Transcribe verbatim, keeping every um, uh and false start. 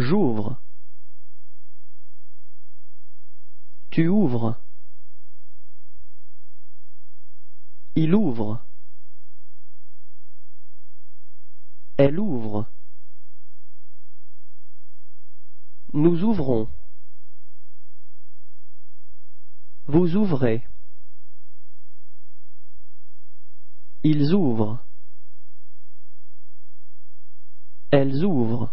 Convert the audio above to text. J'ouvre. Tu ouvres. Il ouvre. Elle ouvre. Nous ouvrons. Vous ouvrez. Ils ouvrent. Elles ouvrent.